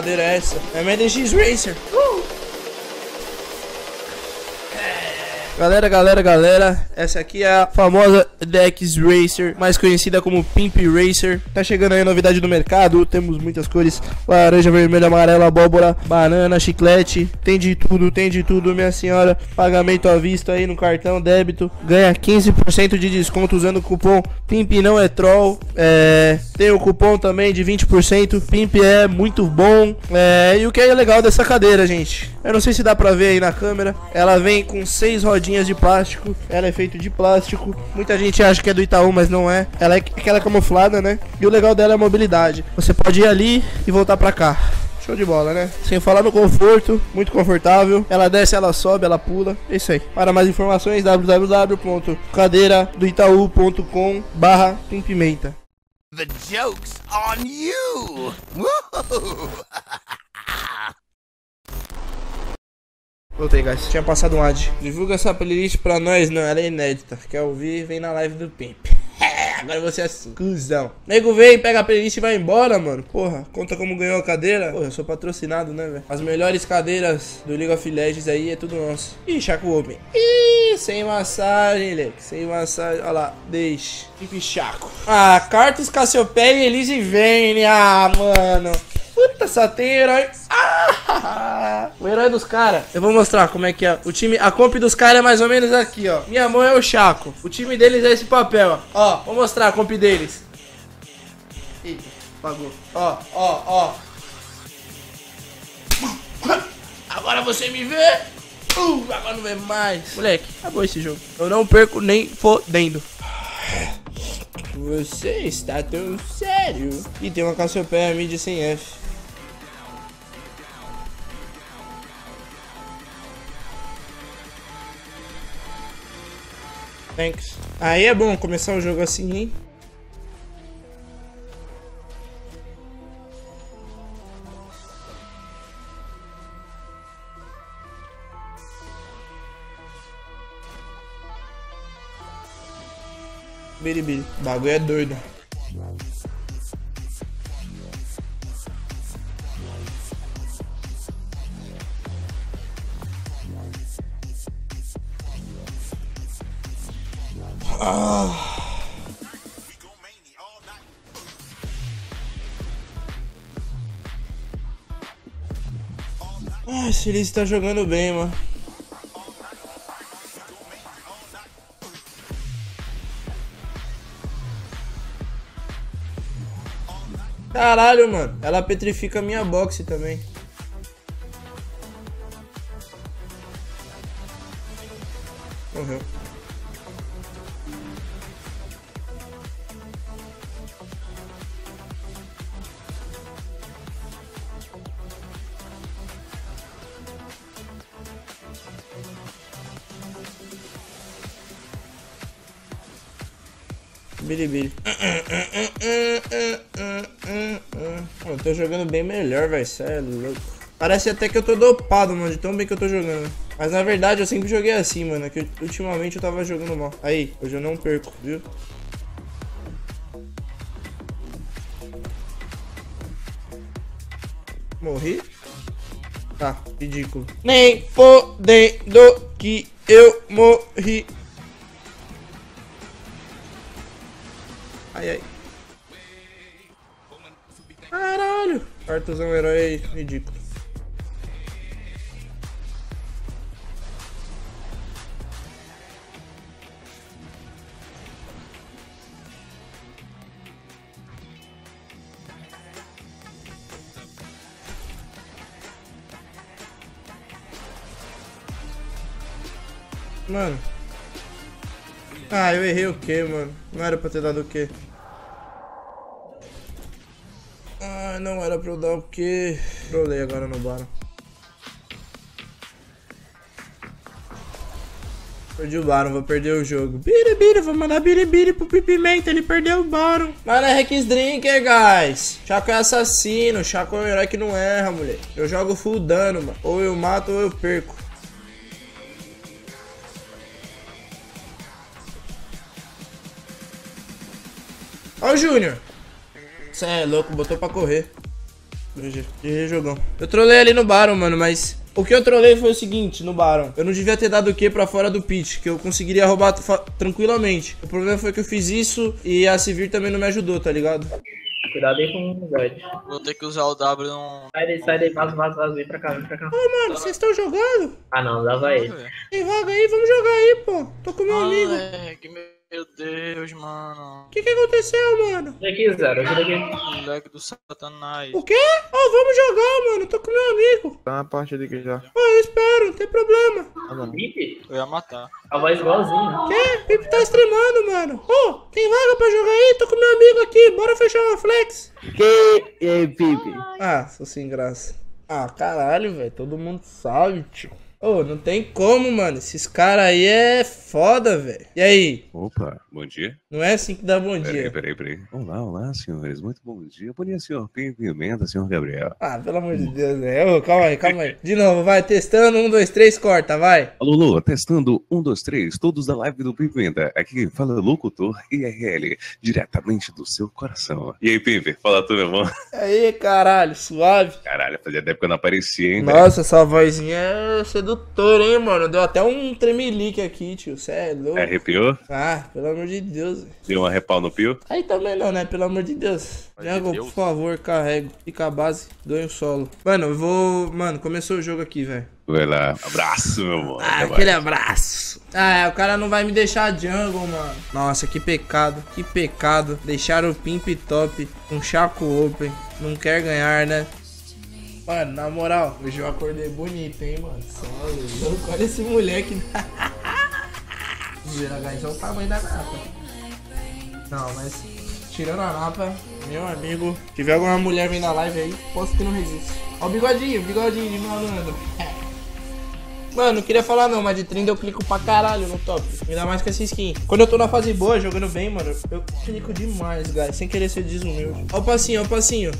brincadeira é essa? É minha DXRacer. Galera, essa aqui é a famosa DXRacer, mais conhecida como Pimp Racer. Tá chegando aí a novidade do mercado, temos muitas cores: laranja, vermelho, amarelo, abóbora, banana, chiclete. Tem de tudo, minha senhora. Pagamento à vista aí no cartão débito. Ganha 15% de desconto usando o cupom Pimp Não É Troll. Tem o cupom também de 20%. Pimp é muito bom. E o que é legal dessa cadeira, gente? Eu não sei se dá pra ver aí na câmera. Ela vem com 6 rodinhas de plástico, ela é feita de plástico. Muita gente acha que é do Itaú, mas não é. Ela é aquela camuflada, né? E o legal dela é a mobilidade. Você pode ir ali e voltar pra cá. Show de bola, né? Sem falar no conforto, muito confortável. Ela desce, ela sobe, ela pula. É isso aí. Para mais informações, www.cadeiradoitaú.com/pimpimenta. The joke's on you. Voltei, guys. Tinha passado um ad. Divulga essa playlist pra nós, não. Ela é inédita. Quer ouvir? Vem na live do Pimp. Agora você é cuzão. Nego vem, pega a playlist e vai embora, mano. Porra, conta como ganhou a cadeira. Porra, eu sou patrocinado, né, velho? As melhores cadeiras do League of Legends aí é tudo nosso. Ih, Shaco Open. Ih, sem massagem, leque. Sem massagem. Olha lá, deixa. Pimp Shaco. Ah, cartas Cassiopeia e Elise vem. Ah, mano. Puta, só tem herói. Ah, o herói dos caras. Eu vou mostrar como é que é. O time, a comp dos caras é mais ou menos aqui, ó. Minha mão é o Shaco. O time deles é esse papel, ó. Ó, vou mostrar a comp deles. Eita, apagou. Ó. Agora você me vê. Agora não vê mais. Moleque, acabou esse jogo. Eu não perco nem fodendo. Você está tão sério. E tem uma Cassiopeia mid sem F. Thanks. Aí é bom começar o jogo assim, hein? Bilibili. O bagulho é doido. Ah, esse Elise tá jogando bem, mano. Caralho, mano. Ela petrifica a minha boxe também. Morreu. Bilibili. Eu tô jogando bem melhor, velho. Cê é louco. Parece até que eu tô dopado, mano, de tão bem que eu tô jogando. Mas na verdade eu sempre joguei assim, mano. É que ultimamente eu tava jogando mal. Aí, hoje eu não perco, viu? Morri? Tá, ridículo. Nem podendo que eu morri. Ai, ai. Caralho. Cartas é um herói ridículo. Mano. Ah, eu errei o que, mano? Não era pra ter dado o que? Ah, não era pra eu dar o que? Trolei agora no Baron. Perdi o Baron, vou perder o jogo. Bilibili, vou mandar Bilibili pro Pimpimenta, ele perdeu o Baron. Mano, é Rex Drinker, guys. Shaco é assassino, Shaco é um herói que não erra, moleque. Eu jogo full dano, mano. Ou eu mato ou eu perco. Ó o Júnior. Cê é louco, botou pra correr. GG. GG, jogão. Eu trolei ali no Baron, mano, mas... O que eu trolei foi o seguinte, no Baron. Eu não devia ter dado o Q pra fora do pit, que eu conseguiria roubar tranquilamente. O problema foi que eu fiz isso e a Sivir também não me ajudou, tá ligado? Cuidado aí com o guide. Vou ter que usar o W no... Sai daí, vaza, vem pra cá, vem pra cá. Ô, mano, vocês estão jogando? Ah, não, lava aí. Tem vaga aí, vamos jogar aí, pô. Tô com meu amigo. É, que meu Deus, mano. O que aconteceu, mano? Vem aqui, Zero, ajuda aqui. Moleque do satanás. O quê? Ó, vamos jogar, mano. Tô com meu amigo. Tá na parte daqui já. Ó, eu espero, não tem problema. Ah, mano. Pimp? Eu ia matar. A voz igualzinha. Quê? Pimp tá streamando, mano. Ô, tem vaga pra jogar aí? Tô com meu amigo aqui. Bora fechar uma flex. Que? E aí, Pimp? Ah, sou sem graça. Ah, caralho, velho. Todo mundo sabe, tio. Ô, não tem como, mano. Esses caras aí é foda, velho. E aí? Opa, bom dia. Não é assim que dá bom dia. Peraí. Olá, senhores. Muito bom dia. Bom dia, senhor Pimpimenta, senhor Gabriel. Ah, pelo amor de Deus, velho. Calma aí. De novo, vai. Testando, 1, 2, 3, corta, vai. Alô, testando, 1, 2, 3. Todos da live do Pimpimenta. Aqui fala locutor IRL, diretamente do seu coração. E aí, Pimp? Fala tudo, meu irmão. E aí, caralho, suave. Caralho, fazia tempo que eu não aparecia, hein, velho. Nossa, essa vozinha é sedutora. Hein, mano? Deu até um tremelique aqui, tio. Cê é louco. Arrepiou? Ah, pelo amor de Deus. Deu uma repau no pio? Aí também não, né? Pelo amor de Deus. Diego, por favor, carrega. Fica a base, doe o solo. Mano, eu vou... Mano, começou o jogo aqui, velho. Vai lá. Abraço, meu amor. Ah, aquele abraço. Ah, o cara não vai me deixar jungle, mano. Nossa, que pecado. Que pecado. Deixaram o Pimp top com Shaco open. Não quer ganhar, né? Mano, na moral, hoje eu acordei bonito, hein, mano. Só louco, olha esse moleque. Gragas é o tamanho da napa. Não, mas tirando a napa, meu amigo, se tiver alguma mulher vindo na live aí, posso que não resisto. Ó o bigodinho de malandro. Mano, não queria falar não, mas de 30 eu clico pra caralho no top. Ainda mais com essa skin. Quando eu tô na fase boa, jogando bem, mano, eu clico demais, guys, sem querer ser desumilde. Ó o passinho, ó o passinho.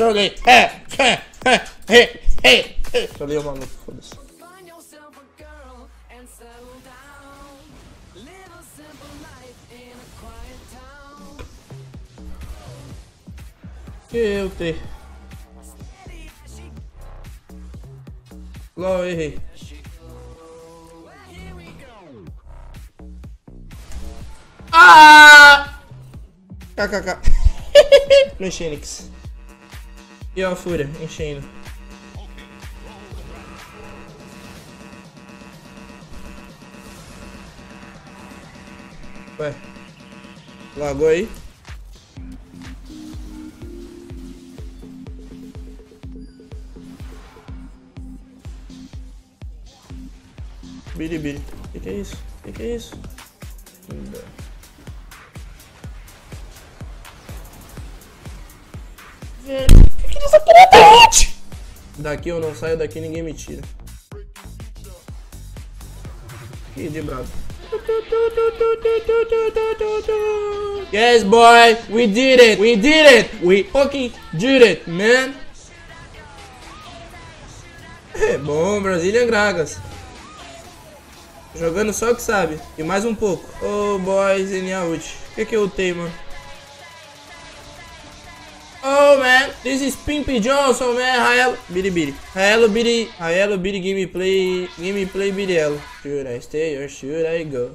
Joguei. Joguei o maluco, foda-se. Eu te. Logo errei. Ah! KKK. No Enxenix. E ó a fúria, enchendo. Ué. Lagou aí. Bilibili. Que é isso? Que é isso? Velho. Daqui eu não saio, daqui ninguém me tira. Que de brabo. Yes, boy, we did it, we did it, we fucking did it, man. É bom, Brasília Gragas. Jogando só que sabe. E mais um pouco. Oh, boys, in a ult. O que eu utei, mano? Oh, man, this is Pimp Johnson, man. Hello, Biri, gameplay, Biriello. Should I stay or should I go?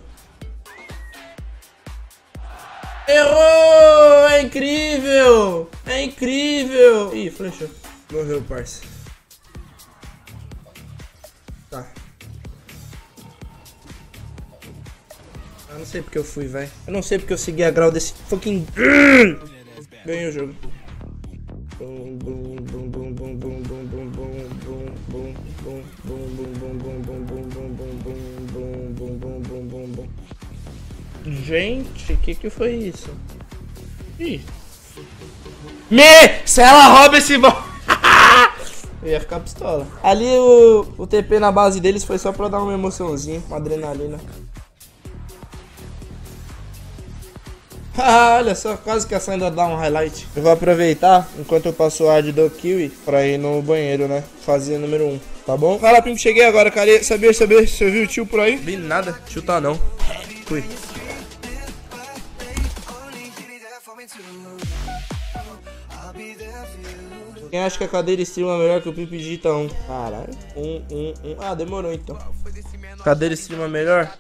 Errou! É incrível! É incrível! Ih, flechou. Morreu, parça. Tá. Eu não sei porque eu fui, vai. Eu não sei porque eu segui a grau desse fucking... Ganhei o jogo. Gente, que foi isso? Ih. Se ela rouba esse bom. Eu ia ficar pistola. Ali o TP na base deles foi só pra dar uma emoçãozinha, uma adrenalina. Ah, olha só, quase que a Sandra dá um highlight. Eu vou aproveitar, enquanto eu passo o ad do Kiwi, pra ir no banheiro, né? Fazer número 1, tá bom? Fala, Pimp, cheguei agora, cara. Saber se eu vi o tio por aí? Vi nada, tio tá não. Fui. Quem acha que a cadeira streama é melhor que o Pimp digita 1? Caralho. Ah, demorou então. Cadeira streama melhor?